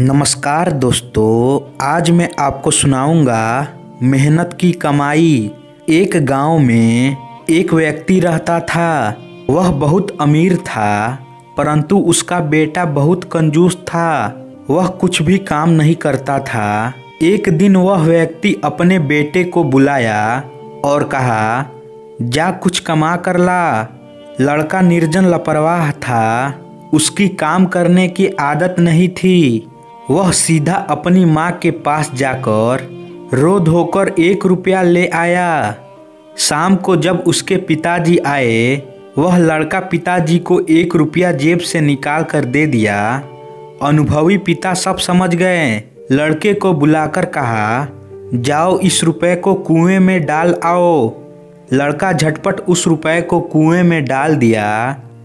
नमस्कार दोस्तों, आज मैं आपको सुनाऊंगा मेहनत की कमाई। एक गांव में एक व्यक्ति रहता था। वह बहुत अमीर था, परंतु उसका बेटा बहुत कंजूस था। वह कुछ भी काम नहीं करता था। एक दिन वह व्यक्ति अपने बेटे को बुलाया और कहा, जा कुछ कमा कर ला। लड़का निर्जन लापरवाह था। उसकी काम करने की आदत नहीं थी। वह सीधा अपनी माँ के पास जाकर रो धोकर 1 रुपया ले आया। शाम को जब उसके पिताजी आए, वह लड़का पिताजी को 1 रुपया जेब से निकाल कर दे दिया। अनुभवी पिता सब समझ गए। लड़के को बुलाकर कहा, जाओ इस रुपये को कुएं में डाल आओ। लड़का झटपट उस रुपये को कुएं में डाल दिया।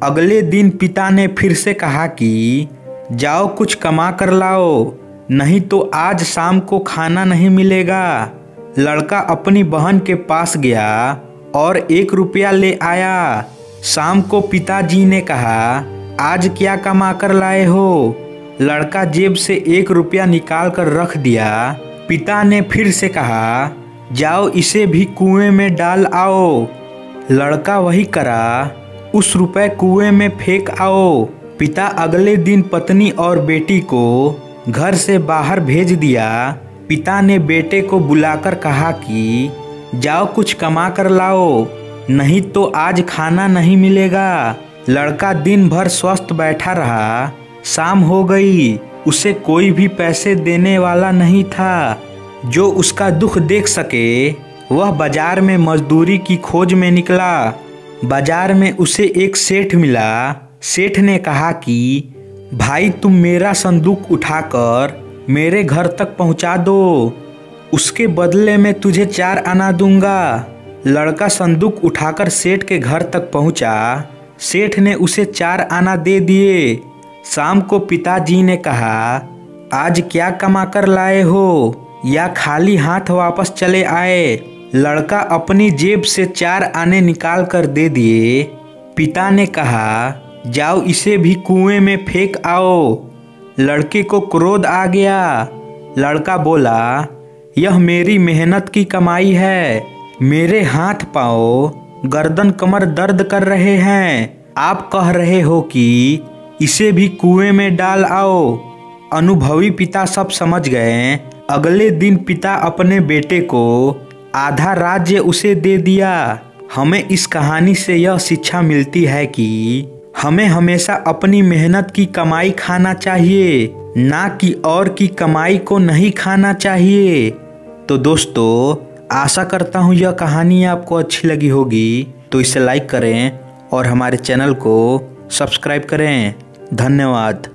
अगले दिन पिता ने फिर से कहा कि जाओ कुछ कमा कर लाओ, नहीं तो आज शाम को खाना नहीं मिलेगा। लड़का अपनी बहन के पास गया और 1 रुपया ले आया। शाम को पिताजी ने कहा, आज क्या कमा कर लाए हो। लड़का जेब से 1 रुपया निकाल कर रख दिया। पिता ने फिर से कहा, जाओ इसे भी कुएं में डाल आओ। लड़का वही करा, उस रुपये कुएं में फेंक आओ। पिता अगले दिन पत्नी और बेटी को घर से बाहर भेज दिया। पिता ने बेटे को बुलाकर कहा कि जाओ कुछ कमा कर लाओ, नहीं तो आज खाना नहीं मिलेगा। लड़का दिन भर स्वस्थ बैठा रहा। शाम हो गई। उसे कोई भी पैसे देने वाला नहीं था जो उसका दुख देख सके। वह बाजार में मजदूरी की खोज में निकला। बाजार में उसे एक सेठ मिला। सेठ ने कहा कि भाई, तुम मेरा संदूक उठाकर मेरे घर तक पहुंचा दो, उसके बदले में तुझे 4 आना दूंगा। लड़का संदूक उठाकर सेठ के घर तक पहुंचा। सेठ ने उसे 4 आना दे दिए। शाम को पिताजी ने कहा, आज क्या कमा कर लाए हो, या खाली हाथ वापस चले आए। लड़का अपनी जेब से 4 आने निकाल कर दे दिए। पिता ने कहा, जाओ इसे भी कुएं में फेंक आओ। लड़के को क्रोध आ गया। लड़का बोला, यह मेरी मेहनत की कमाई है। मेरे हाथ पाँव गर्दन कमर दर्द कर रहे हैं। आप कह रहे हो कि इसे भी कुएं में डाल आओ। अनुभवी पिता सब समझ गए। अगले दिन पिता अपने बेटे को आधा राज्य उसे दे दिया। हमें इस कहानी से यह शिक्षा मिलती है कि हमें हमेशा अपनी मेहनत की कमाई खाना चाहिए, ना कि और की कमाई को नहीं खाना चाहिए। तो दोस्तों, आशा करता हूँ यह कहानी आपको अच्छी लगी होगी। तो इसे लाइक करें और हमारे चैनल को सब्सक्राइब करें। धन्यवाद।